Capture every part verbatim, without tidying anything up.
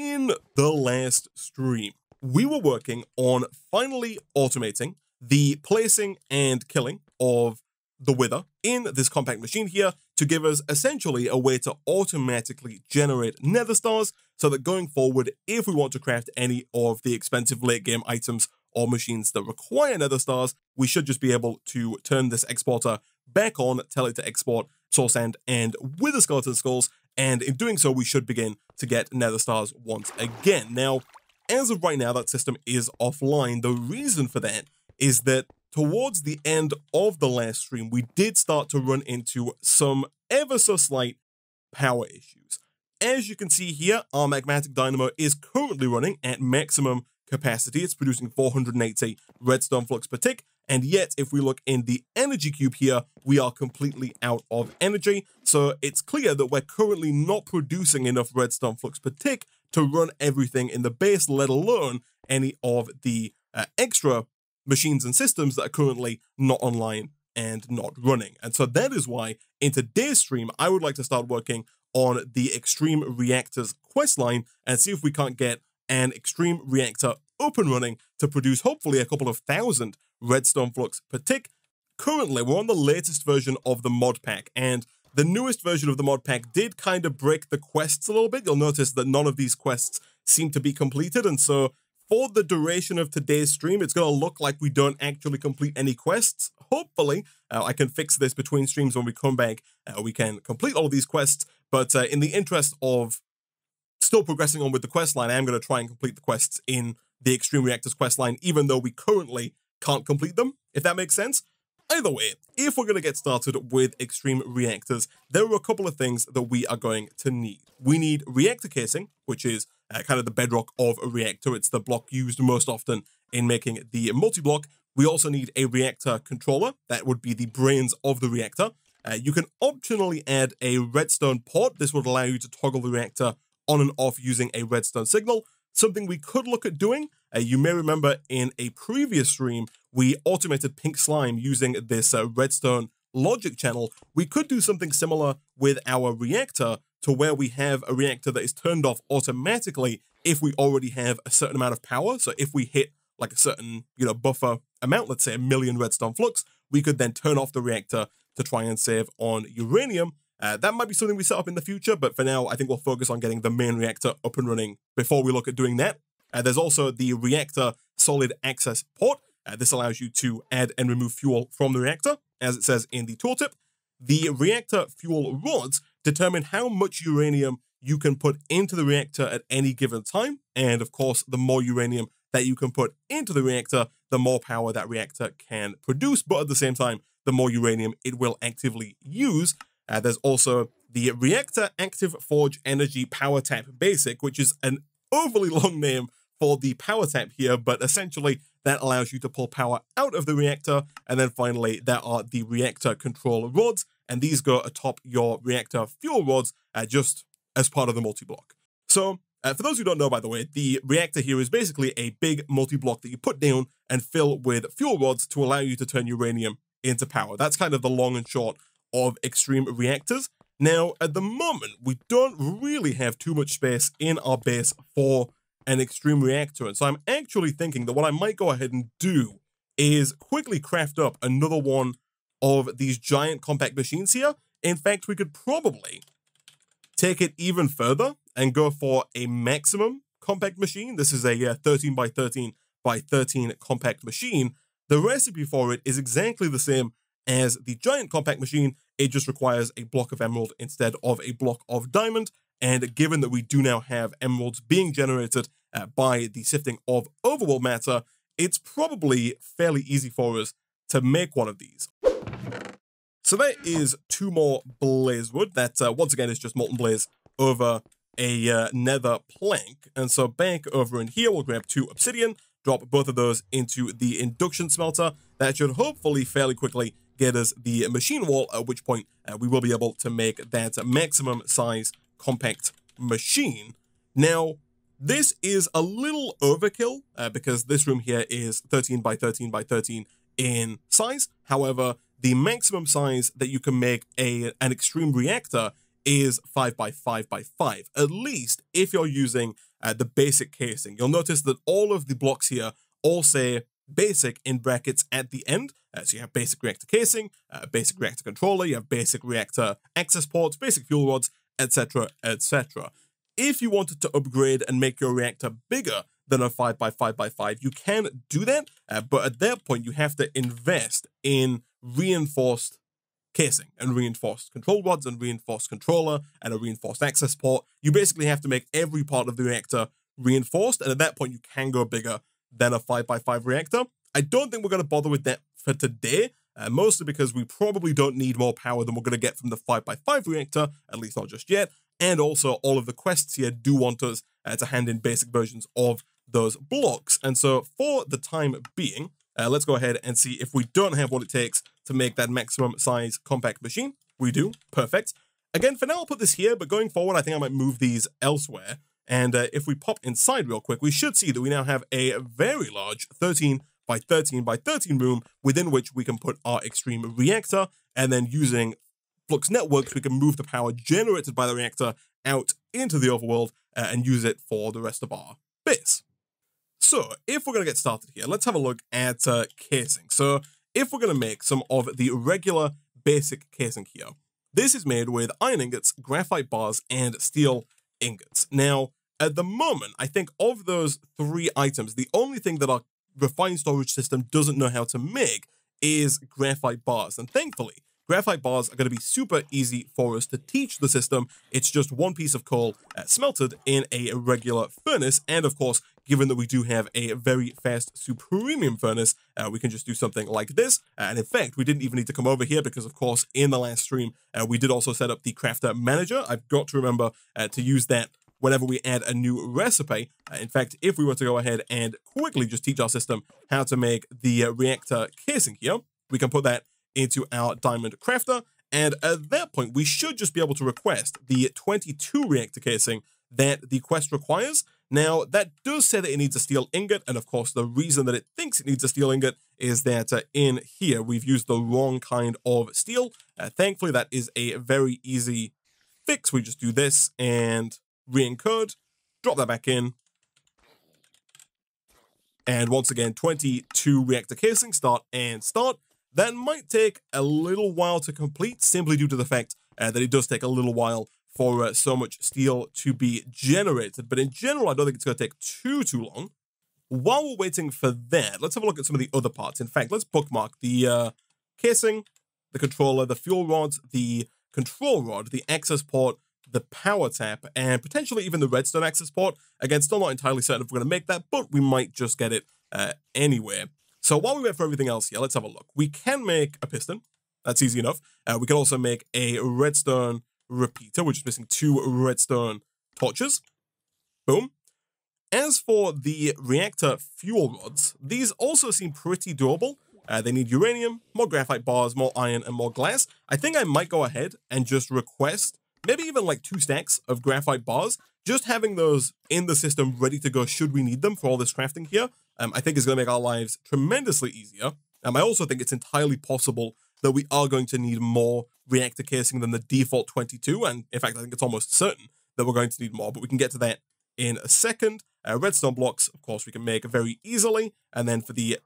In the last stream, we were working on finally automating the placing and killing of the wither in this compact machine here to give us essentially a way to automatically generate nether stars so that going forward, if we want to craft any of the expensive late game items or machines that require nether stars, we should just be able to turn this exporter back on, tell it to export source sand and wither skeleton skulls. And in doing so, we should begin to get nether stars once again. Now, as of right now, that system is offline. The reason for that is that towards the end of the last stream, we did start to run into some ever so slight power issues. As you can see here, our magmatic dynamo is currently running at maximum capacity. It's producing four hundred eighty redstone flux per tick. And yet, if we look in the energy cube here, we are completely out of energy. So it's clear that we're currently not producing enough redstone flux per tick to run everything in the base, let alone any of the uh, extra machines and systems that are currently not online and not running. And so that is why in today's stream, I would like to start working on the Extreme Reactors questline and see if we can't get an Extreme Reactor up and running to produce hopefully a couple of thousand redstone flux per tick. Currently, we're on the latest version of the mod pack, and the newest version of the mod pack did kind of break the quests a little bit. You'll notice that none of these quests seem to be completed, and so for the duration of today's stream, it's going to look like we don't actually complete any quests. Hopefully, uh, I can fix this between streams when we come back. Uh, we can complete all of these quests, but uh, in the interest of still progressing on with the quest line, I am going to try and complete the quests in the Extreme Reactors quest line, even though we currently can't complete them, if that makes sense. Either way, if we're going to get started with Extreme Reactors, there are a couple of things that we are going to need. We need reactor casing, which is uh, kind of the bedrock of a reactor. It's the block used most often in making the multi-block. We also need a reactor controller. That would be the brains of the reactor. Uh, you can optionally add a redstone port. This would allow you to toggle the reactor on and off using a redstone signal. Something we could look at doing, uh, you may remember in a previous stream, we automated pink slime using this uh, redstone logic channel. We could do something similar with our reactor to where we have a reactor that is turned off automatically if we already have a certain amount of power. So if we hit like a certain, you know, buffer amount, let's say a million redstone flux, we could then turn off the reactor to try and save on uranium. Uh, that might be something we set up in the future, but for now, I think we'll focus on getting the main reactor up and running before we look at doing that. Uh, there's also the reactor solid access port. Uh, this allows you to add and remove fuel from the reactor, as it says in the tooltip. The reactor fuel rods determine how much uranium you can put into the reactor at any given time. And of course, the more uranium that you can put into the reactor, the more power that reactor can produce. But at the same time, the more uranium it will actively use. Uh, there's also the Reactor Active Forge Energy Power Tap Basic, which is an overly long name for the power tap here, but essentially that allows you to pull power out of the reactor. And then finally, there are the reactor control rods, and these go atop your reactor fuel rods uh, just as part of the multi-block. So uh, for those who don't know, by the way, the reactor here is basically a big multi-block that you put down and fill with fuel rods to allow you to turn uranium into power. That's kind of the long and short of Extreme Reactors. Now, at the moment, we don't really have too much space in our base for an Extreme Reactor. And so I'm actually thinking that what I might go ahead and do is quickly craft up another one of these giant compact machines here. In fact, we could probably take it even further and go for a maximum compact machine. This is a uh, thirteen by thirteen by thirteen compact machine. The recipe for it is exactly the same as the giant compact machine. It just requires a block of emerald instead of a block of diamond. And given that we do now have emeralds being generated uh, by the sifting of overworld matter, it's probably fairly easy for us to make one of these. So there is two more blaze wood. That uh, once again is just molten blaze over a uh, nether plank. And so back over in here, we'll grab two obsidian, drop both of those into the induction smelter. That should hopefully fairly quickly get us the machine wall, at which point uh, we will be able to make that maximum size compact machine. Now, this is a little overkill uh, because this room here is thirteen by thirteen by thirteen in size. However, the maximum size that you can make a an extreme reactor is five by five by five, at least if you're using uh, the basic casing. You'll notice that all of the blocks here all say basic in brackets at the end. Uh, so you have basic reactor casing, uh, basic reactor controller, you have basic reactor access ports, basic fuel rods, et cetera, et cetera. If you wanted to upgrade and make your reactor bigger than a five by five by five, you can do that, uh, but at that point you have to invest in reinforced casing and reinforced control rods and reinforced controller and a reinforced access port. You basically have to make every part of the reactor reinforced, and at that point you can go bigger than a five by five reactor. I don't think we're going to bother with that for today, uh, mostly because we probably don't need more power than we're going to get from the five by five reactor, at least not just yet, and also all of the quests here do want us uh, to hand in basic versions of those blocks. And so for the time being, uh, let's go ahead and see if we don't have what it takes to make that maximum size compact machine. We do, perfect. Again, for now I'll put this here, but going forward I think I might move these elsewhere. And uh, if we pop inside real quick, we should see that we now have a very large thirteen by thirteen by thirteen room within which we can put our extreme reactor, and then using flux networks, we can move the power generated by the reactor out into the overworld uh, and use it for the rest of our base. So if we're going to get started here, let's have a look at uh, casing. So if we're going to make some of the regular basic casing here, this is made with iron ingots, graphite bars, and steel ingots. Now, at the moment, I think of those three items, the only thing that our refined storage system doesn't know how to make is graphite bars. And thankfully, graphite bars are going to be super easy for us to teach the system. It's just one piece of coal uh, smelted in a regular furnace. And of course, given that we do have a very fast Supremium furnace, uh, we can just do something like this. And in fact, we didn't even need to come over here because, of course, in the last stream, uh, we did also set up the crafter manager. I've got to remember uh, to use that whenever we add a new recipe. Uh, in fact, if we were to go ahead and quickly just teach our system how to make the uh, reactor casing here, we can put that into our diamond crafter, and at that point we should just be able to request the twenty-two reactor casing that the quest requires. Now, that does say that it needs a steel ingot, and of course the reason that it thinks it needs a steel ingot is that uh, in here we've used the wrong kind of steel. Uh, thankfully, that is a very easy fix. We just do this and re-encode, drop that back in, and once again twenty-two reactor casing, start and start. That might take a little while to complete, simply due to the fact uh, that it does take a little while for uh, so much steel to be generated. But in general, I don't think it's going to take too, too long. While we're waiting for that, let's have a look at some of the other parts. In fact, let's bookmark the uh, casing, the controller, the fuel rods, the control rod, the access port, the power tap, and potentially even the redstone access port. Again, still not entirely certain if we're going to make that, but we might just get it uh, anyway. So while we wait for everything else here, let's have a look. We can make a piston. That's easy enough. Uh, we can also make a redstone repeater. We're just missing two redstone torches. Boom. As for the reactor fuel rods, these also seem pretty doable. Uh, they need uranium, more graphite bars, more iron, and more glass. I think I might go ahead and just request maybe even like two stacks of graphite bars. Just having those in the system ready to go should we need them for all this crafting here, Um, I think it's going to make our lives tremendously easier. Um, I also think it's entirely possible that we are going to need more reactor casing than the default twenty-two. And in fact, I think it's almost certain that we're going to need more, but we can get to that in a second. Uh, redstone blocks, of course, we can make very easily. And then for the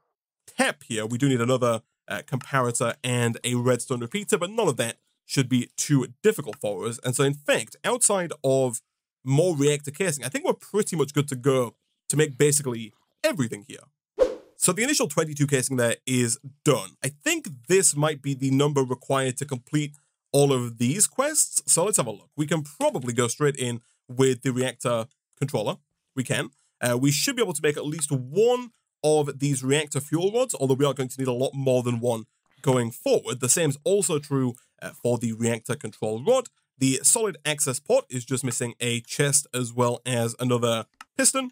tap here, we do need another uh, comparator and a redstone repeater, but none of that should be too difficult for us. And so in fact, outside of more reactor casing, I think we're pretty much good to go to make basically everything here. So the initial twenty-two casing there is done. I think this might be the number required to complete all of these quests. So let's have a look. We can probably go straight in with the reactor controller. We can. Uh, we should be able to make at least one of these reactor fuel rods, although we are going to need a lot more than one going forward. The same is also true uh, for the reactor control rod. The solid access port is just missing a chest as well as another piston.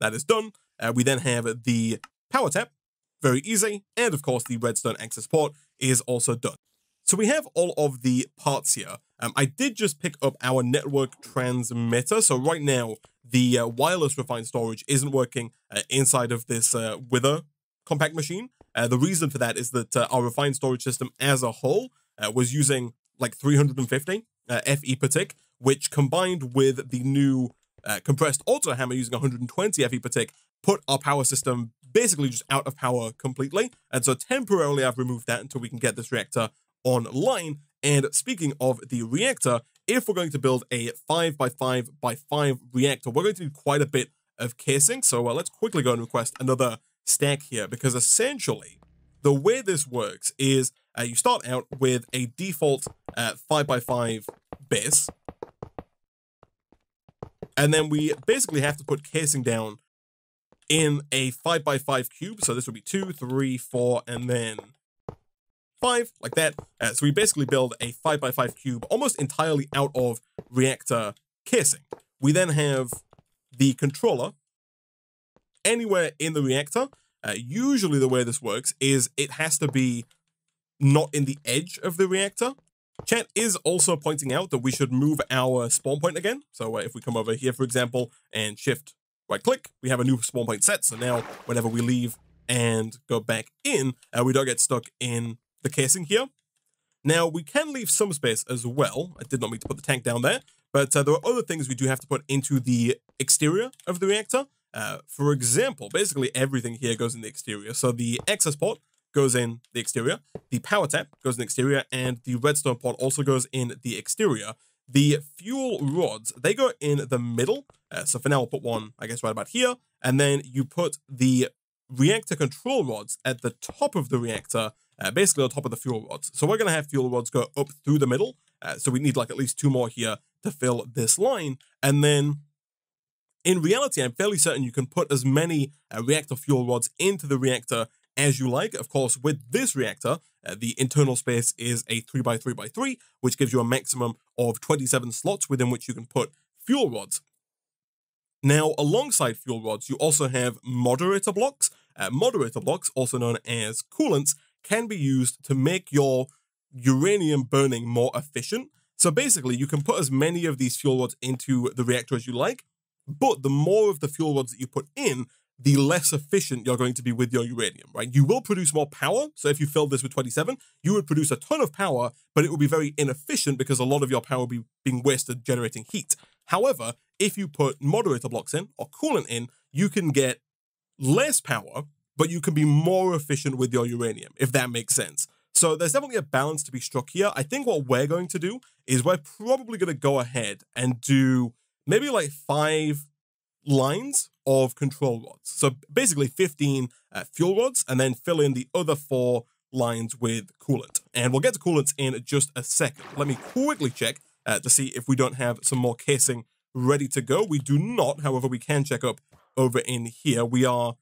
That is done. Uh, we then have the power tap, very easy. And of course, the redstone access port is also done. So we have all of the parts here. Um, I did just pick up our network transmitter. So right now, the uh, wireless refined storage isn't working uh, inside of this uh, wither compact machine. Uh, the reason for that is that uh, our refined storage system as a whole uh, was using like three hundred fifty uh, F E per tick, which combined with the new uh, compressed auto hammer using one hundred twenty F E per tick, put our power system basically just out of power completely. And so temporarily I've removed that until we can get this reactor online. And speaking of the reactor, if we're going to build a five by five by five reactor, we're going to need quite a bit of casing. So uh, let's quickly go and request another stack here, because essentially the way this works is uh, you start out with a default uh, five by five base. And then we basically have to put casing down in a five by five cube. So this would be two, three, four, and then five, like that. Uh, so we basically build a five by five cube almost entirely out of reactor casing. We then have the controller anywhere in the reactor. Uh, usually the way this works is it has to be not in the edge of the reactor. Chat is also pointing out that we should move our spawn point again. So uh, if we come over here, for example, and shift right click, we have a new spawn point set. So now whenever we leave and go back in, uh, we don't get stuck in the casing here. Now we can leave some space as well. I did not mean to put the tank down there, but uh, there are other things we do have to put into the exterior of the reactor. Uh, for example, basically everything here goes in the exterior. So the access port goes in the exterior, the power tap goes in the exterior, and the redstone port also goes in the exterior. The fuel rods, they go in the middle. Uh, so for now, I'll put one, I guess, right about here. And then you put the reactor control rods at the top of the reactor, uh, basically on top of the fuel rods. So we're going to have fuel rods go up through the middle. Uh, so we need like at least two more here to fill this line. And then in reality, I'm fairly certain you can put as many uh, reactor fuel rods into the reactor as you like. Of course, with this reactor, uh, the internal space is a three by three by three, which gives you a maximum of twenty-seven slots within which you can put fuel rods. Now, alongside fuel rods, you also have moderator blocks. Uh, moderator blocks, also known as coolants, can be used to make your uranium burning more efficient. So basically, you can put as many of these fuel rods into the reactor as you like, but the more of the fuel rods that you put in, the less efficient you're going to be with your uranium, right? You will produce more power. So if you filled this with twenty-seven, you would produce a ton of power, but it would be very inefficient because a lot of your power would be being wasted generating heat. However, if you put moderator blocks in or coolant in, you can get less power, but you can be more efficient with your uranium, if that makes sense. So there's definitely a balance to be struck here. I think what we're going to do is we're probably going to go ahead and do maybe like five lines of control rods. So basically fifteen uh, fuel rods, and then fill in the other four lines with coolant. And we'll get to coolants in just a second. Let me quickly check uh, to see if we don't have some more casing ready to go. We do not. However, we can check up over in here. We are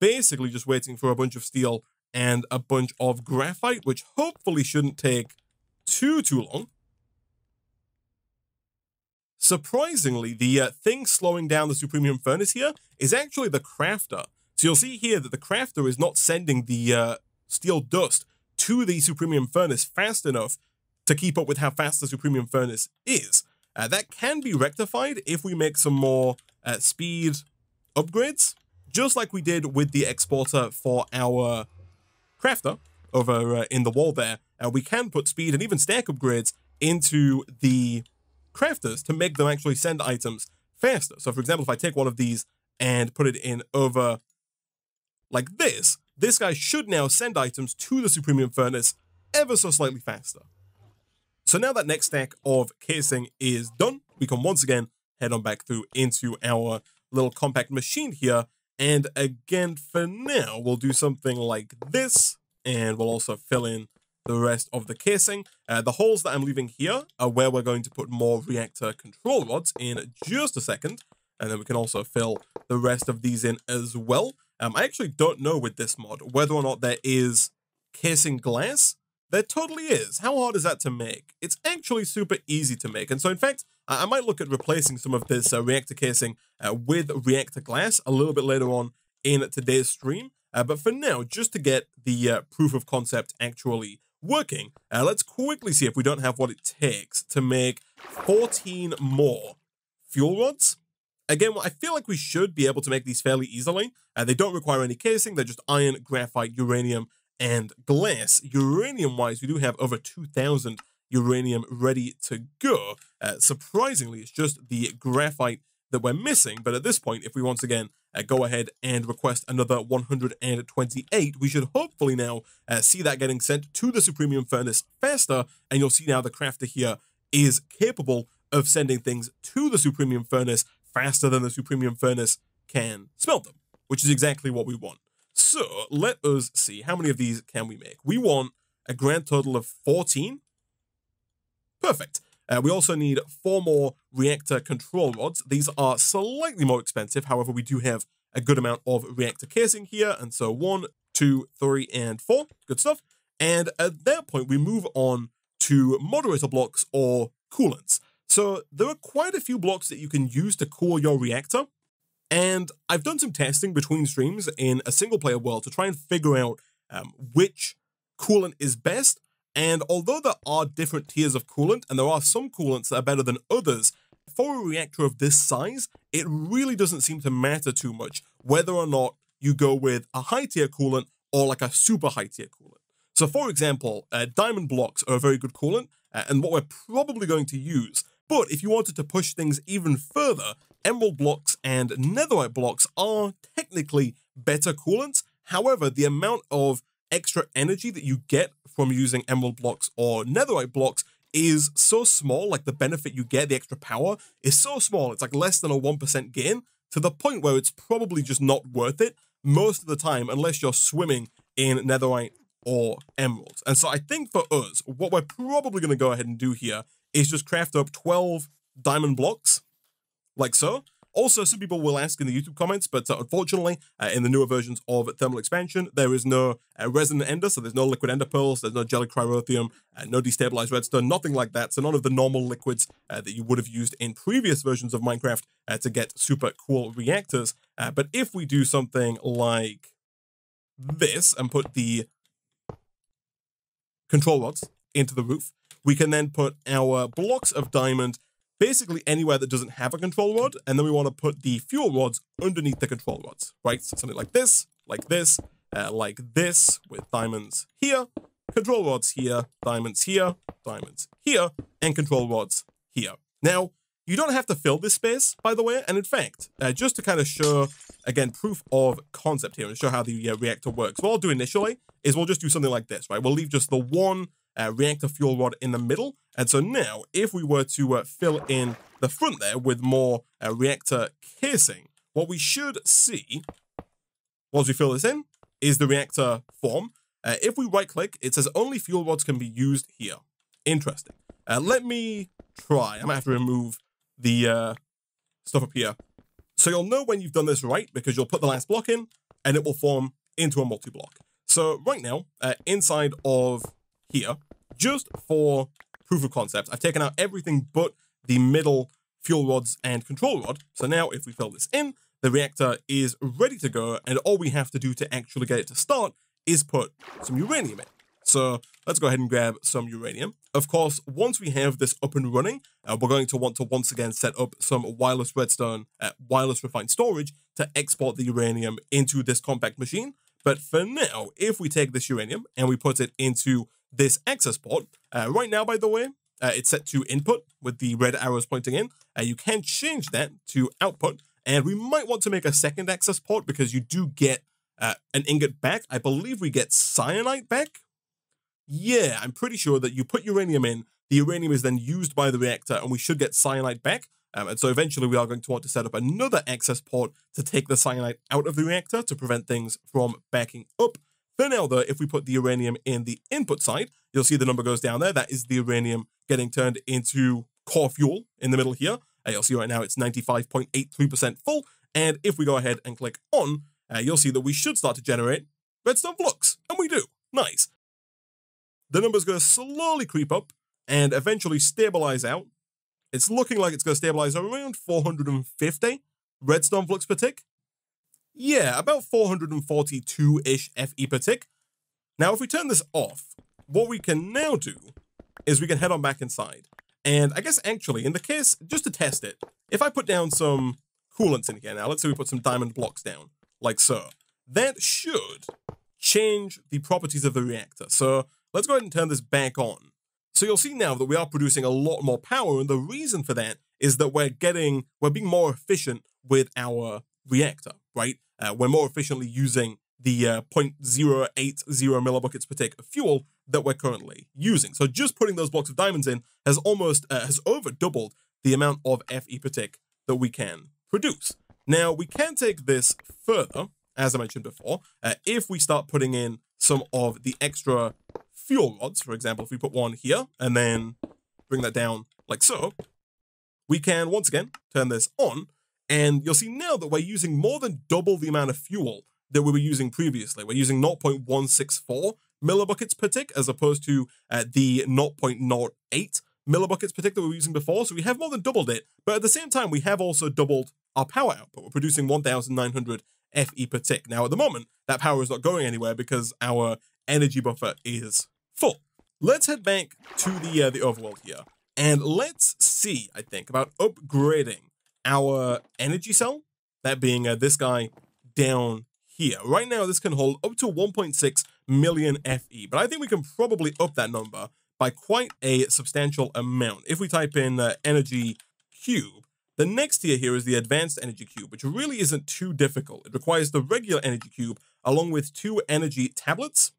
basically just waiting for a bunch of steel and a bunch of graphite, which hopefully shouldn't take too, too long. Surprisingly, the uh, thing slowing down the Supremium furnace here is actually the crafter. So you'll see here that the crafter is not sending the uh, steel dust to the Supremium furnace fast enough to keep up with how fast the Supremium furnace is. Uh, that can be rectified if we make some more uh, speed upgrades, just like we did with the exporter for our crafter over uh, in the wall there. Uh, we can put speed and even stack upgrades into the crafters to make them actually send items faster. So for example, if I take one of these and put it in over like this, this guy should now send items to the Supremium furnace ever so slightly faster. So now that next stack of casing is done, we can once again head on back through into our little compact machine here. And again, for now, we'll do something like this, and we'll also fill in the rest of the casing. Uh, the holes that I'm leaving here are where we're going to put more reactor control rods in just a second. And then we can also fill the rest of these in as well. Um, I actually don't know with this mod whether or not there is casing glass. There totally is. How hard is that to make? It's actually super easy to make. And so in fact, I, I might look at replacing some of this uh, reactor casing uh, with reactor glass a little bit later on in today's stream. Uh, but for now, just to get the uh, proof of concept actually working, uh, let's quickly see if we don't have what it takes to make fourteen more fuel rods. Again, I feel like we should be able to make these fairly easily. Uh, they don't require any casing. They're just iron, graphite, uranium, and glass. Uranium-wise, we do have over two thousand uranium ready to go. Uh, surprisingly, it's just the graphite that we're missing. But at this point, if we once again uh, go ahead and request another one hundred twenty-eight, we should hopefully now uh, see that getting sent to the Supremium furnace faster. And you'll see now the crafter here is capable of sending things to the Supremium furnace faster than the Supremium furnace can smelt them, which is exactly what we want. So let us see, how many of these can we make? We want a grand total of fourteen. Perfect. Uh, we also need four more reactor control rods. These are slightly more expensive. However, we do have a good amount of reactor casing here. And so one, two, three, and four. Good stuff. And at that point, we move on to moderator blocks or coolants. So there are quite a few blocks that you can use to cool your reactor. And I've done some testing between streams in a single player world to try and figure out um, which coolant is best. And although there are different tiers of coolant, and there are some coolants that are better than others, for a reactor of this size, it really doesn't seem to matter too much whether or not you go with a high tier coolant or like a super high tier coolant. So for example, uh, diamond blocks are a very good coolant uh, and what we're probably going to use. But if you wanted to push things even further, emerald blocks and netherite blocks are technically better coolants. However, the amount of extra energy that you get from using emerald blocks or netherite blocks is so small, like the benefit you get, the extra power is so small, it's like less than a one percent gain, to the point where it's probably just not worth it most of the time, unless you're swimming in netherite or emeralds. And so I think for us, what we're probably going to go ahead and do here is just craft up twelve diamond blocks, like so. Also, some people will ask in the YouTube comments, but uh, unfortunately, uh, in the newer versions of Thermal Expansion, there is no uh, resin ender, so there's no liquid ender pearls, there's no jelly cryothermium, uh, no destabilized redstone, nothing like that. So none of the normal liquids uh, that you would have used in previous versions of Minecraft uh, to get super cool reactors. Uh, but if we do something like this and put the control rods into the roof, we can then put our blocks of diamond basically anywhere that doesn't have a control rod, and then we want to put the fuel rods underneath the control rods, right? So something like this, like this, uh, like this, with diamonds here, control rods here, diamonds here, diamonds here, and control rods here. Now, you don't have to fill this space, by the way, and in fact, uh, just to kind of show, again, proof of concept here and show how the uh, reactor works, what I'll do initially is we'll just do something like this, right? We'll leave just the one Uh, reactor fuel rod in the middle. And so now, if we were to uh, fill in the front there with more uh, reactor casing, what we should see, once we fill this in, is the reactor form. Uh, if we right-click, it says only fuel rods can be used here. Interesting. Uh, let me try. I might have to remove the uh, stuff up here. So you'll know when you've done this right, because you'll put the last block in, and it will form into a multi-block. So right now, uh, inside of here, just for proof of concept, I've taken out everything but the middle fuel rods and control rod. So now if we fill this in, the reactor is ready to go, and all we have to do to actually get it to start is put some uranium in. So let's go ahead and grab some uranium. Of course, once we have this up and running, uh, we're going to want to once again set up some wireless redstone, uh, wireless refined storage to export the uranium into this compact machine. But for now, if we take this uranium and we put it into this access port, uh, right now, by the way, uh, it's set to input with the red arrows pointing in. Uh, you can change that to output, and we might want to make a second access port because you do get uh, an ingot back. I believe we get cyanide back. Yeah, I'm pretty sure that you put uranium in, the uranium is then used by the reactor, and we should get cyanide back. Um, and so eventually we are going to want to set up another access port to take the cyanide out of the reactor to prevent things from backing up. For now, though, if we put the uranium in the input side, you'll see the number goes down there. That is the uranium getting turned into core fuel in the middle here. Uh, you'll see right now it's ninety-five point eight three percent full. And if we go ahead and click on, uh, you'll see that we should start to generate redstone flux. And we do. Nice. The number's going to slowly creep up and eventually stabilize out. It's looking like it's going to stabilize around four hundred fifty redstone flux per tick. Yeah, about four hundred forty-two-ish F E per tick. Now, if we turn this off, what we can now do is we can head on back inside. And I guess actually, in the case, just to test it, if I put down some coolants in here now, let's say we put some diamond blocks down, like so. That should change the properties of the reactor. So let's go ahead and turn this back on. So you'll see now that we are producing a lot more power, and the reason for that is that we're getting, we're being more efficient with our reactor, right? Uh, we're more efficiently using the uh, zero point zero eight zero millibuckets per tick of fuel that we're currently using. So just putting those blocks of diamonds in has almost, uh, has over doubled the amount of F E per tick that we can produce. Now, we can take this further, as I mentioned before, uh, if we start putting in some of the extra fuel rods. For example, if we put one here and then bring that down like so, we can once again turn this on, and you'll see now that we're using more than double the amount of fuel that we were using previously. We're using zero point one six four millibuckets per tick as opposed to uh, the zero point zero eight millibuckets per tick that we were using before. So we have more than doubled it, but at the same time, we have also doubled our power output. We're producing one thousand nine hundred F E per tick. Now, at the moment, that power is not going anywhere because our energy buffer is full. Let's head back to the, uh, the overworld here, and let's see, I think, about upgrading our energy cell, that being uh, this guy down here. Right now, this can hold up to one point six million F E, but I think we can probably up that number by quite a substantial amount. If we type in uh, energy cube, the next tier here is the advanced energy cube, which really isn't too difficult. It requires the regular energy cube along with two energy tablets,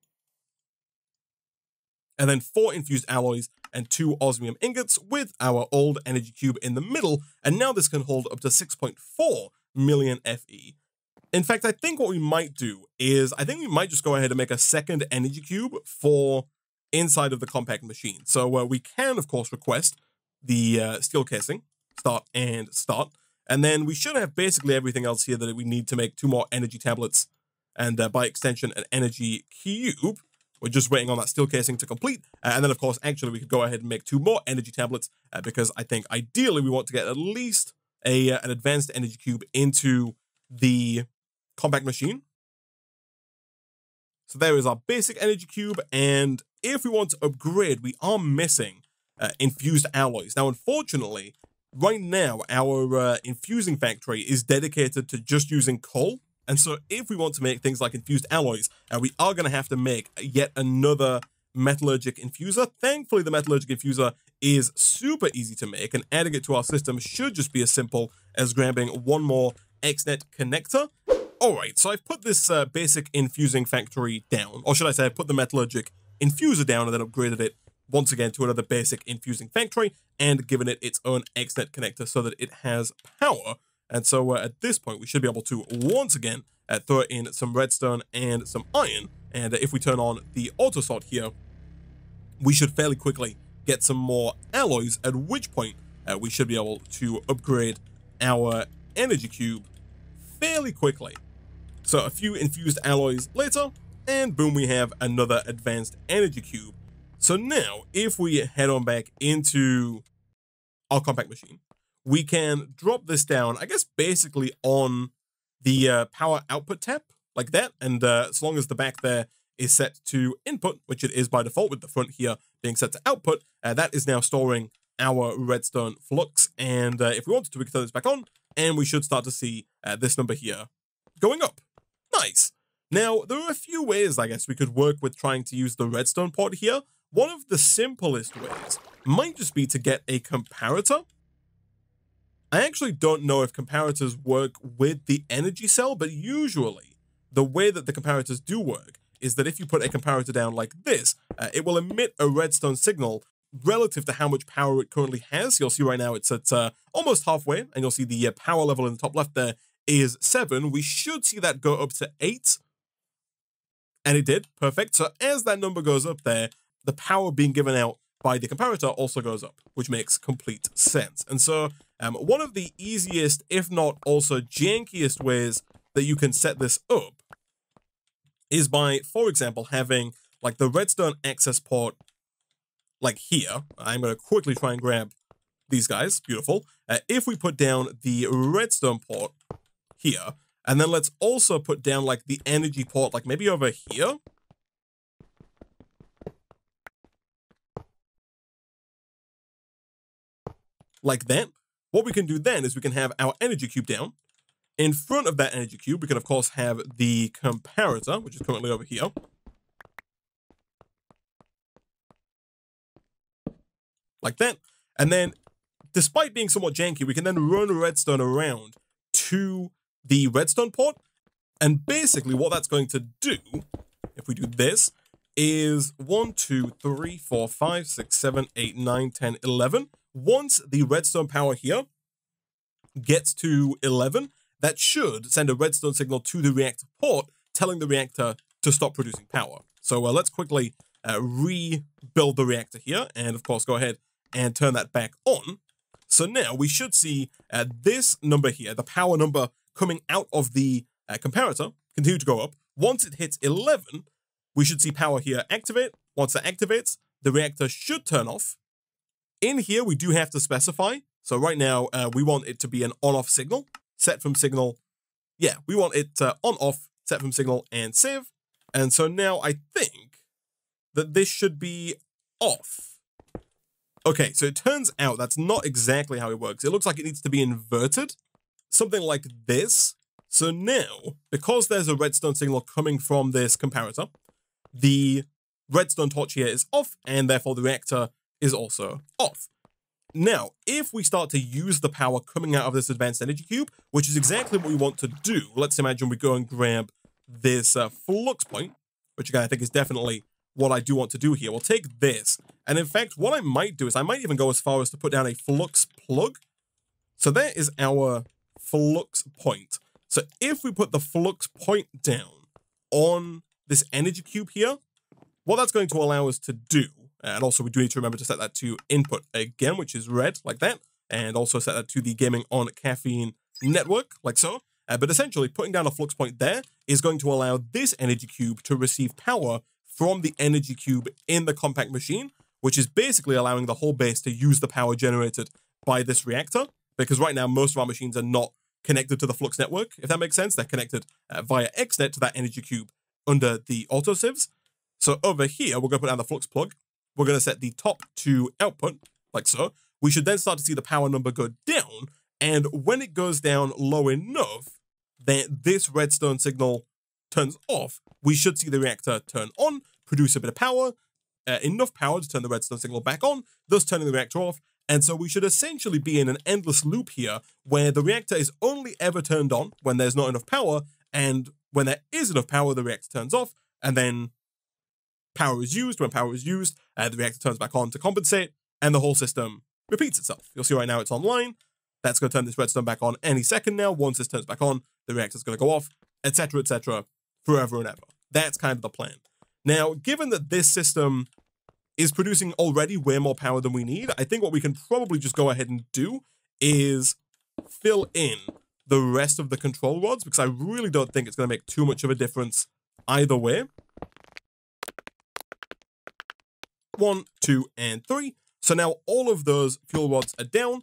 and then four infused alloys and two osmium ingots with our old energy cube in the middle. And now this can hold up to six point four million F E. In fact, I think what we might do is, I think we might just go ahead and make a second energy cube for inside of the compact machine. So uh, we can, of course, request the uh, steel casing, start and start. And then we should have basically everything else here that we need to make two more energy tablets and uh, by extension, an energy cube. We're just waiting on that steel casing to complete. Uh, and then, of course, actually, we could go ahead and make two more energy tablets uh, because I think ideally we want to get at least a uh, an advanced energy cube into the compact machine. So there is our basic energy cube, and if we want to upgrade, we are missing uh, infused alloys. Now, unfortunately, right now, our uh, infusing factory is dedicated to just using coal. And so if we want to make things like infused alloys, uh, we are going to have to make yet another metallurgic infuser. Thankfully, the metallurgic infuser is super easy to make, and adding it to our system should just be as simple as grabbing one more X net connector. All right, so I've put this uh, basic infusing factory down, or should I say I put the metallurgic infuser down and then upgraded it once again to another basic infusing factory and given it its own X net connector so that it has power. And so uh, at this point, we should be able to once again uh, throw in some redstone and some iron. And uh, if we turn on the auto sort here, we should fairly quickly get some more alloys, at which point uh, we should be able to upgrade our energy cube fairly quickly. So a few infused alloys later, and boom, we have another advanced energy cube. So now, if we head on back into our compact machine, we can drop this down, I guess, basically on the uh, power output tab, like that. And uh, as long as the back there is set to input, which it is by default, with the front here being set to output, uh, that is now storing our redstone flux. And uh, if we wanted to, we could turn this back on, and we should start to see uh, this number here going up. Nice. Now, there are a few ways, I guess, we could work with trying to use the redstone port here. One of the simplest ways might just be to get a comparator. I actually don't know if comparators work with the energy cell, but usually the way that the comparators do work is that if you put a comparator down like this, uh, it will emit a redstone signal relative to how much power it currently has. You'll see right now it's at uh, almost halfway, and you'll see the uh, power level in the top left there is seven. We should see that go up to eight. And it did. Perfect. So as that number goes up there, the power being given out by the comparator also goes up, which makes complete sense. And so um, one of the easiest, if not also jankiest ways that you can set this up is by, for example, having like the redstone access port like here. I'm going to quickly try and grab these guys. Beautiful. Uh, if we put down the redstone port here, and then let's also put down like the energy port, like maybe over here. Like that. What we can do then is we can have our energy cube down. In front of that energy cube, we can of course have the comparator, which is currently over here. like that. And then, despite being somewhat janky, we can then run redstone around to the redstone port. And basically what that's going to do, if we do this, is one, two, three, four, five, six, seven, eight, nine, ten, eleven. Once the redstone power here gets to eleven, that should send a redstone signal to the reactor port, telling the reactor to stop producing power. So uh, let's quickly uh, rebuild the reactor here, and of course go ahead and turn that back on. So now we should see uh, this number here, the power number coming out of the uh, comparator, continue to go up. Once it hits eleven, we should see power here activate. Once that activates, the reactor should turn off. In here, we do have to specify. So right now, uh, we want it to be an on-off signal, set from signal. Yeah, we want it uh, on-off, set from signal, and save. And so now I think that this should be off. Okay, so it turns out that's not exactly how it works. It looks like it needs to be inverted, something like this. So now, because there's a redstone signal coming from this comparator, the redstone torch here is off, and therefore the reactor is also off. Now, if we start to use the power coming out of this advanced energy cube, which is exactly what we want to do, let's imagine we go and grab this uh, flux point, which again, I think is definitely what I do want to do here. We'll take this. And in fact, what I might do is I might even go as far as to put down a flux plug. So there is our flux point. So if we put the flux point down on this energy cube here, what that's going to allow us to do, and also we do need to remember to set that to input again, which is red, like that, and also set that to the gaming on caffeine network, like so. Uh, but essentially, putting down a flux point there is going to allow this energy cube to receive power from the energy cube in the compact machine, which is basically allowing the whole base to use the power generated by this reactor, because right now most of our machines are not connected to the flux network, if that makes sense. They're connected uh, via X net to that energy cube under the autosivs. So over here, we're going to put down the flux plug. We're going to set the top to output, like so. We should then start to see the power number go down. And when it goes down low enough that this redstone signal turns off, we should see the reactor turn on, produce a bit of power, uh, enough power to turn the redstone signal back on, thus turning the reactor off. And so we should essentially be in an endless loop here where the reactor is only ever turned on when there's not enough power, and when there is enough power, the reactor turns off, and then power is used. When power is used, uh, the reactor turns back on to compensate, and the whole system repeats itself. You'll see right now it's online. That's going to turn this redstone back on any second now. Once this turns back on, the reactor's going to go off, et cetera, et cetera, forever and ever. That's kind of the plan. Now, given that this system is producing already way more power than we need, I think what we can probably just go ahead and do is fill in the rest of the control rods, because I really don't think it's going to make too much of a difference either way. One, two, and three. So now all of those fuel rods are down.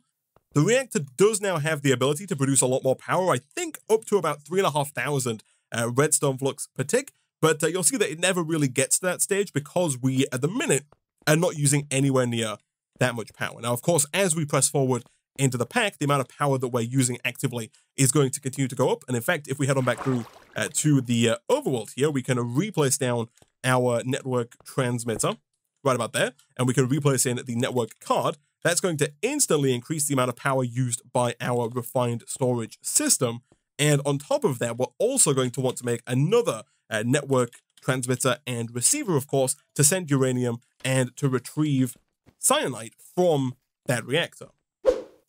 The reactor does now have the ability to produce a lot more power, I think up to about three thousand five hundred uh, redstone flux per tick, but uh, you'll see that it never really gets to that stage because we, at the minute, are not using anywhere near that much power. Now, of course, as we press forward into the pack, the amount of power that we're using actively is going to continue to go up, and in fact, if we head on back through uh, to the uh, overworld here, we can uh, replace down our network transmitter right about there, and we can replace in the network card. That's going to instantly increase the amount of power used by our refined storage system. And on top of that, we're also going to want to make another uh, network transmitter and receiver, of course, to send uranium and to retrieve cyanide from that reactor.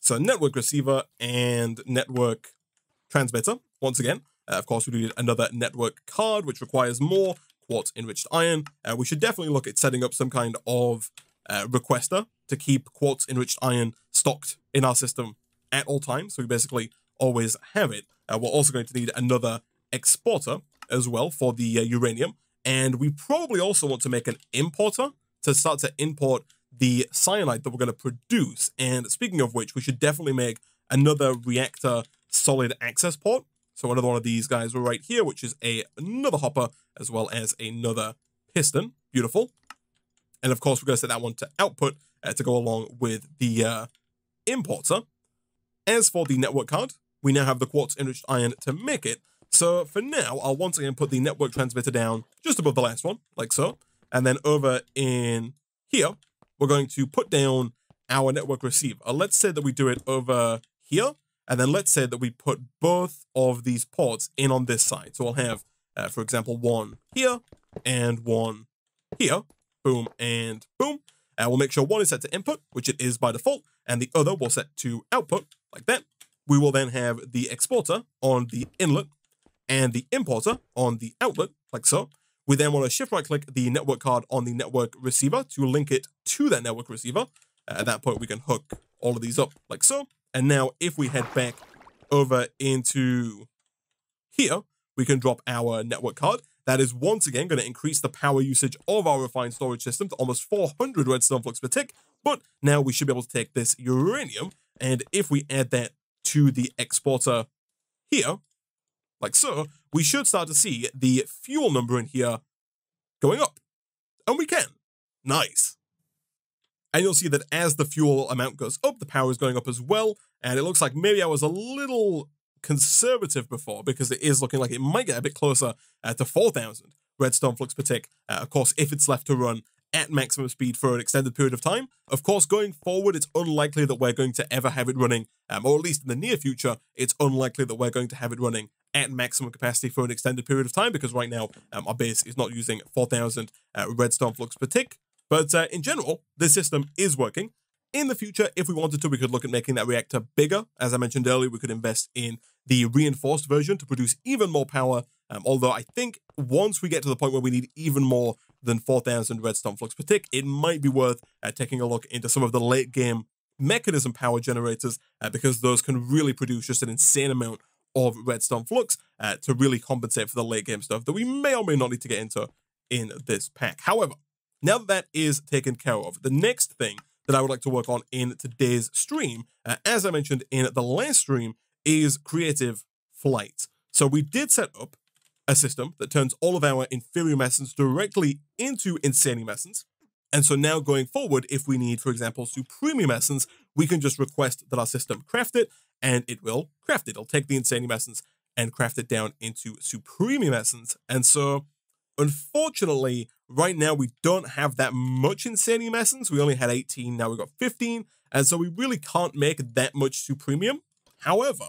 So network receiver and network transmitter. Once again, uh, of course, we need another network card, which requires more quartz enriched iron. Uh, we should definitely look at setting up some kind of Uh, requester to keep quartz enriched iron stocked in our system at all times, so we basically always have it. Uh, we're also going to need another exporter as well for the uh, uranium, and we probably also want to make an importer to start to import the cyanide that we're going to produce. And speaking of which, we should definitely make another reactor solid access port, so another one of these guys right here, which is a another hopper as well as another piston. Beautiful. And of course, we're going to set that one to output uh, to go along with the uh, importer. As for the network card, we now have the quartz enriched iron to make it. So for now, I'll once again put the network transmitter down just above the last one, like so. And then over in here, we're going to put down our network receiver. Let's say that we do it over here. And then let's say that we put both of these ports in on this side. So I'll have, uh, for example, one here and one here. Boom and boom. And we'll make sure one is set to input, which it is by default, and the other will set to output, like that. We will then have the exporter on the inlet and the importer on the outlet, like so. We then want to shift right click the network card on the network receiver to link it to that network receiver. Uh, at that point, we can hook all of these up like so. And now if we head back over into here, we can drop our network card. That is once again going to increase the power usage of our refined storage system to almost four hundred redstone flux per tick. But now we should be able to take this uranium. And if we add that to the exporter here, like so, we should start to see the fuel number in here going up. And we can. Nice. And you'll see that as the fuel amount goes up, the power is going up as well. And it looks like maybe I was a little conservative before, because it is looking like it might get a bit closer uh, to four thousand redstone flux per tick. Uh, of course, if it's left to run at maximum speed for an extended period of time. Of course, going forward, it's unlikely that we're going to ever have it running, um, or at least in the near future, it's unlikely that we're going to have it running at maximum capacity for an extended period of time, because right now um, our base is not using four thousand uh, redstone flux per tick. But uh, in general, this system is working. In the future, if we wanted to, we could look at making that reactor bigger. As I mentioned earlier, we could invest in the reinforced version to produce even more power. Um, although I think once we get to the point where we need even more than four thousand redstone flux per tick, it might be worth uh, taking a look into some of the late game mechanism power generators, uh, because those can really produce just an insane amount of redstone flux uh, to really compensate for the late game stuff that we may or may not need to get into in this pack. However, now that that is taken care of, the next thing that I would like to work on in today's stream, uh, as I mentioned in the last stream, is creative flight. So we did set up a system that turns all of our Inferium essence directly into Insanium essence. And so now going forward, if we need, for example, Supremium essence, we can just request that our system craft it, and it will craft it. It'll take the Insanium essence and craft it down into Supremium essence. And so, unfortunately, right now we don't have that much Insanium essence. We only had eighteen, now we've got fifteen. And so we really can't make that much Supremium. However,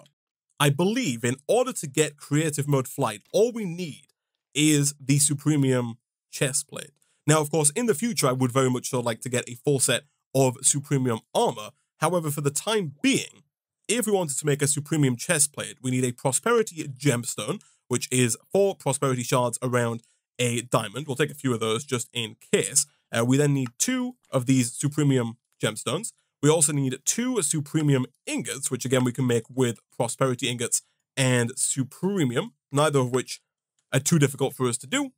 I believe in order to get creative mode flight, all we need is the Supremium chestplate. Now, of course, in the future, I would very much so like to get a full set of Supremium armor. However, for the time being, if we wanted to make a Supremium chestplate, we need a Prosperity gemstone, which is four Prosperity shards around a diamond. We'll take a few of those just in case. Uh, we then need two of these Supremium gemstones. We also need two Supremium ingots, which again, we can make with Prosperity ingots and Supremium, neither of which are too difficult for us to do.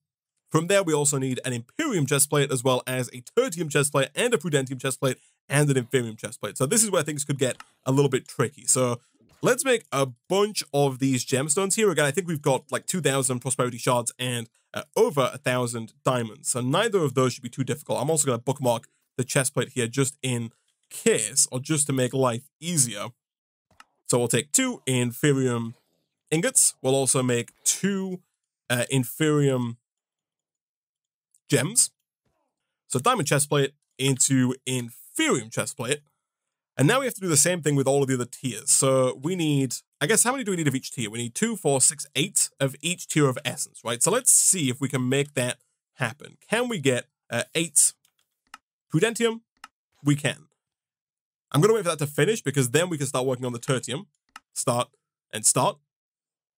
From there, we also need an Imperium chestplate, as well as a Tertium chestplate and a Prudentium chestplate and an Inferium chestplate. So this is where things could get a little bit tricky. So let's make a bunch of these gemstones here. Again, I think we've got like two thousand Prosperity shards and uh, over one thousand diamonds. So neither of those should be too difficult. I'm also going to bookmark the chestplate here just in case, or just to make life easier. So we'll take two Inferium ingots. We'll also make two uh, Inferium gems. So diamond chestplate into Inferium chestplate. And now we have to do the same thing with all of the other tiers. So we need, I guess, how many do we need of each tier? We need two, four, six, eight of each tier of essence, right? So let's see if we can make that happen. Can we get uh, eight Prudentium? We can. I'm going to wait for that to finish, because then we can start working on the Tertium. Start and start.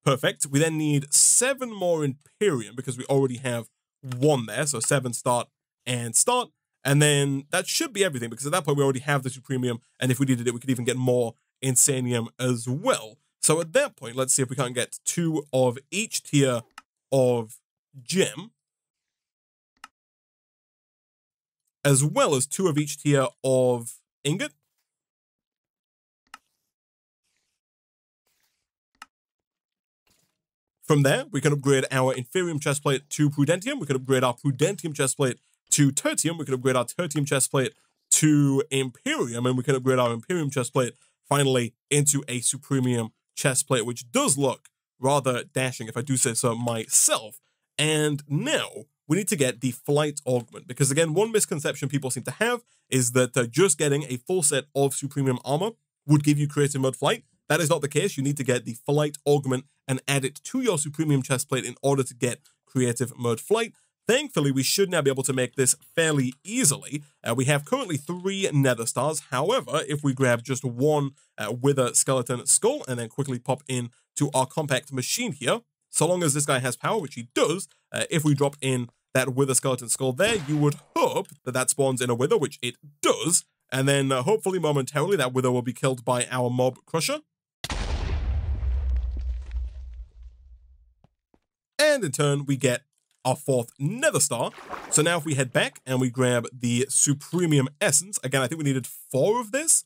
Perfect. We then need seven more Imperium, because we already have one there. So seven, start and start. And then that should be everything, because at that point we already have the Supremium. And if we needed it, we could even get more Insanium as well. So at that point, let's see if we can't get two of each tier of gem, as well as two of each tier of ingot. From there, we can upgrade our Inferium chestplate to Prudentium. We can upgrade our Prudentium chestplate to Tertium. We can upgrade our Tertium chestplate to Imperium. And we can upgrade our Imperium chestplate finally into a Supremium chestplate, which does look rather dashing, if I do say so myself. And now we need to get the Flight Augment, because again, one misconception people seem to have is that uh, just getting a full set of Supremium armor would give you creative mode flight. That is not the case. You need to get the Flight Augment and add it to your Supremium chestplate in order to get creative mode flight. Thankfully, we should now be able to make this fairly easily. Uh, we have currently three nether stars. However, if we grab just one uh, with a skeleton skull and then quickly pop in to our compact machine here, so long as this guy has power, which he does, uh, if we drop in that wither skeleton skull there, you would hope that that spawns in a wither, which it does. And then uh, hopefully momentarily that wither will be killed by our mob crusher. And in turn, we get our fourth nether star. So now if we head back and we grab the Supremium essence, again, I think we needed four of this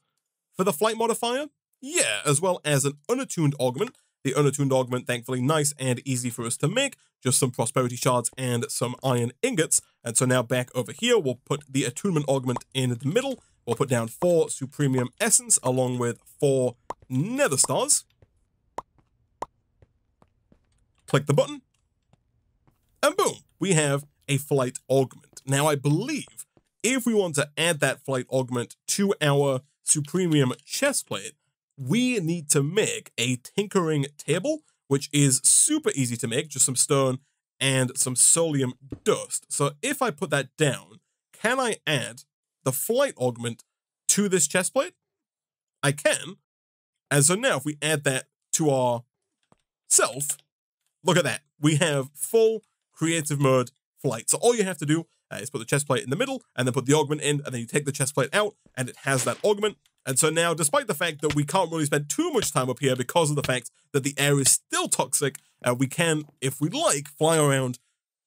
for the flight modifier. Yeah, as well as an unattuned augment. The unattuned augment, thankfully, nice and easy for us to make. Just some prosperity shards and some iron ingots. And so now back over here, we'll put the attunement augment in the middle. We'll put down four Supremium essence along with four nether stars. Click the button. And boom, we have a flight augment. Now, I believe if we want to add that flight augment to our Supremium chestplate, we need to make a tinkering table, which is super easy to make, just some stone and some solium dust. So if I put that down, can I add the flight augment to this chestplate? I can. And so now if we add that to our self, look at that. We have full creative mode flight. So all you have to do uh, is put the chestplate in the middle and then put the augment in, and then you take the chestplate out and it has that augment. And so now, despite the fact that we can't really spend too much time up here because of the fact that the air is still toxic, uh, we can, if we like, fly around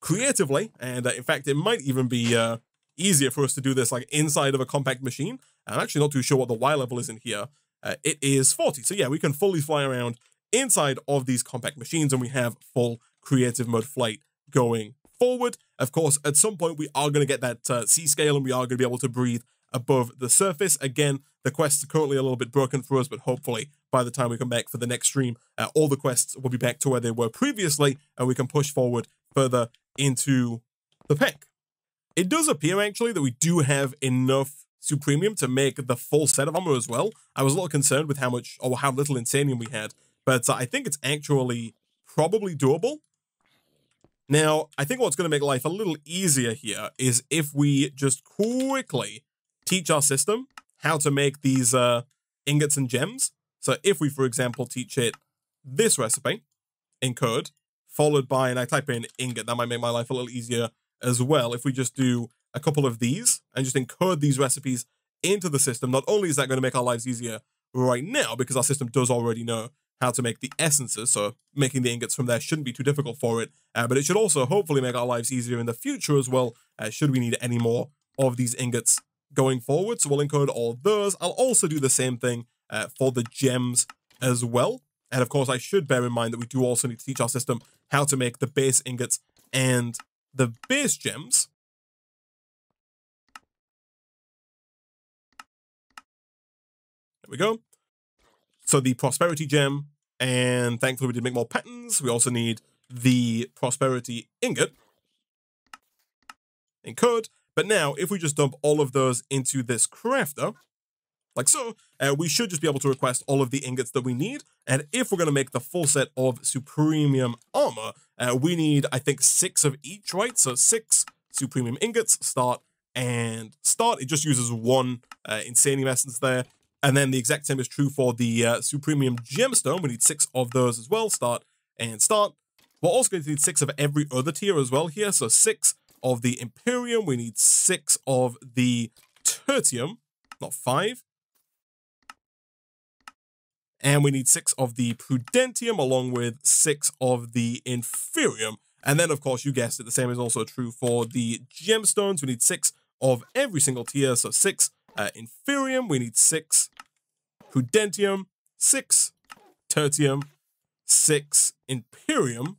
creatively. And uh, in fact, it might even be uh, easier for us to do this like inside of a compact machine. I'm actually not too sure what the Y level is in here. Uh, it is forty. So yeah, we can fully fly around inside of these compact machines and we have full creative mode flight going forward. Of course, at some point, we are going to get that uh, sea scale and we are going to be able to breathe above the surface. Again, the quests are currently a little bit broken for us, but hopefully by the time we come back for the next stream, uh, all the quests will be back to where they were previously, and we can push forward further into the pack. It does appear, actually, that we do have enough Supremium to make the full set of armor as well. I was a little concerned with how much or how little Insanium we had, but uh, I think it's actually probably doable. Now, I think what's going to make life a little easier here is if we just quickly teach our system how to make these uh, ingots and gems. So if we, for example, teach it this recipe in code, followed by, and I type in ingot, that might make my life a little easier as well. If we just do a couple of these and just encode these recipes into the system, not only is that going to make our lives easier right now, because our system does already know how to make the essences, so making the ingots from there shouldn't be too difficult for it, uh, but it should also hopefully make our lives easier in the future as well, uh, should we need any more of these ingots going forward. So we'll encode all those. I'll also do the same thing uh, for the gems as well. And of course, I should bear in mind that we do also need to teach our system how to make the base ingots and the base gems. There we go. So the prosperity gem, and thankfully we did make more patterns. We also need the prosperity ingot. Encode. But now, if we just dump all of those into this crafter, like so, uh, we should just be able to request all of the ingots that we need. And if we're going to make the full set of Supremium armor, uh, we need, I think, six of each, right? So six Supremium ingots, start and start. It just uses one uh, Insanium essence there. And then the exact same is true for the uh, Supremium gemstone. We need six of those as well, start and start. We're also going to need six of every other tier as well here. So six of the Imperium, we need six of the Tertium, not five. And we need six of the Prudentium, along with six of the Inferium. And then, of course, you guessed it, the same is also true for the gemstones. We need six of every single tier, so six uh, Inferium, we need six Prudentium, six Tertium, six Imperium.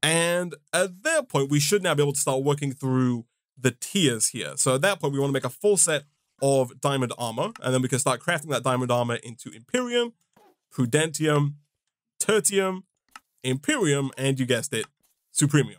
And at that point, we should now be able to start working through the tiers here. So at that point, we want to make a full set of diamond armor, and then we can start crafting that diamond armor into Imperium, Prudentium, Tertium, Imperium, and you guessed it, Supremium.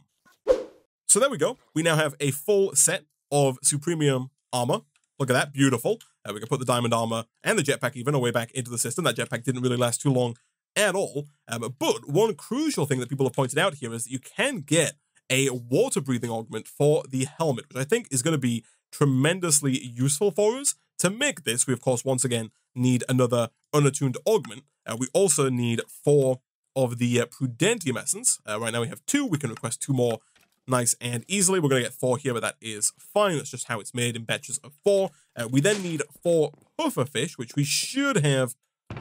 So there we go. We now have a full set of Supremium armor. Look at that, beautiful. Uh, we can put the diamond armor and the jetpack even away back into the system. That jetpack didn't really last too long at all. Um, but one crucial thing that people have pointed out here is that you can get a water-breathing augment for the helmet, which I think is going to be tremendously useful for us. To make this, we, of course, once again, need another unattuned augment. Uh, we also need four of the uh, Prudentium essence. Uh, right now we have two. We can request two more nice and easily. We're going to get four here, but that is fine. That's just how it's made in batches of four. Uh, we then need four puffer fish, which we should have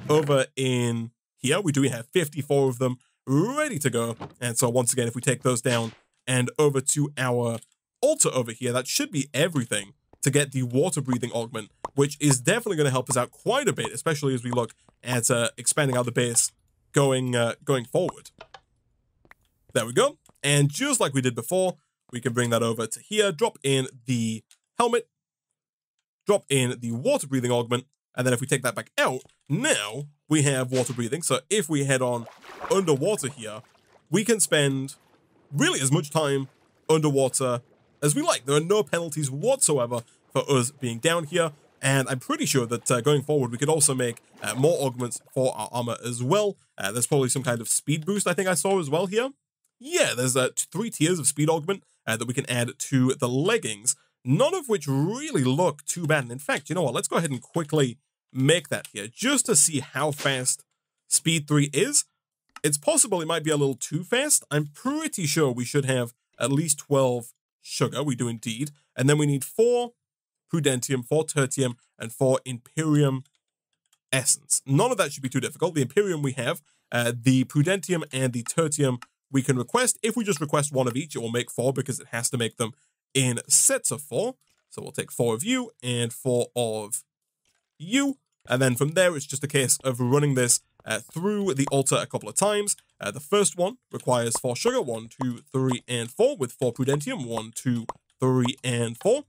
over in here. We do have fifty-four of them ready to go. And so once again, if we take those down and over to our altar over here, that should be everything to get the water breathing augment, which is definitely going to help us out quite a bit, especially as we look at uh, expanding out the base going, uh, going forward. There we go. And just like we did before, we can bring that over to here, drop in the helmet, drop in the water breathing augment. And then if we take that back out, now we have water breathing. So if we head on underwater here, we can spend really as much time underwater as we like. There are no penalties whatsoever for us being down here. And I'm pretty sure that uh, going forward, we could also make uh, more augments for our armor as well. Uh, there's probably some kind of speed boost I think I saw as well here. Yeah, there's uh, three tiers of speed augment uh, that we can add to the leggings, none of which really look too bad. And in fact, you know what? Let's go ahead and quickly make that here just to see how fast speed three is. It's possible it might be a little too fast. I'm pretty sure we should have at least twelve sugar. We do indeed. And then we need four Prudentium, four Tertium, and four Imperium essence. None of that should be too difficult. The Imperium we have, uh, the Prudentium and the Tertium we can request. If we just request one of each, it will make four because it has to make them in sets of four. So we'll take four of you and four of you. And then from there, it's just a case of running this uh, through the altar a couple of times. Uh, the first one requires four sugar, one, two, three, and four, with four Prudentium, one, two, three, and four.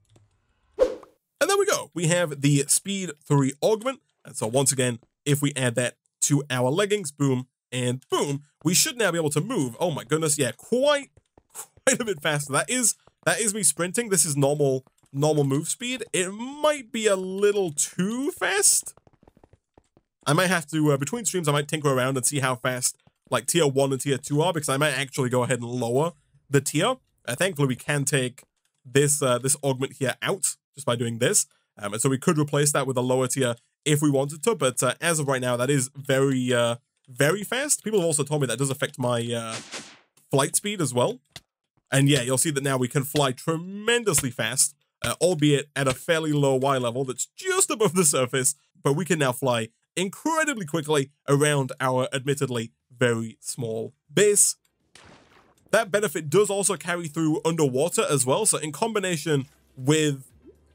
And there we go. We have the speed three augment. And so once again, if we add that to our leggings, boom, and boom, we should now be able to move. Oh my goodness. Yeah, quite, quite a bit faster. That is, that is me sprinting. This is normal, normal move speed. It might be a little too fast. I might have to, uh, between streams, I might tinker around and see how fast like tier one and tier two are, because I might actually go ahead and lower the tier. Uh, thankfully we can take this, uh, this augment here out just by doing this. Um, and so we could replace that with a lower tier if we wanted to. But uh, as of right now, that is very, uh, very fast. People have also told me that does affect my uh, flight speed as well. And yeah, you'll see that now we can fly tremendously fast, uh, albeit at a fairly low Y level that's just above the surface, but we can now fly incredibly quickly around our admittedly very small base. That benefit does also carry through underwater as well. So in combination with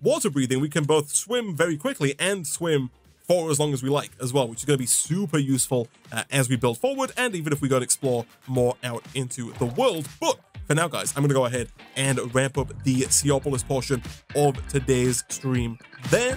water breathing, we can both swim very quickly and swim for as long as we like as well, which is going to be super useful uh, as we build forward, and even if we go and explore more out into the world. But for now, guys, I'm going to go ahead and ramp up the Seopolis portion of today's stream there.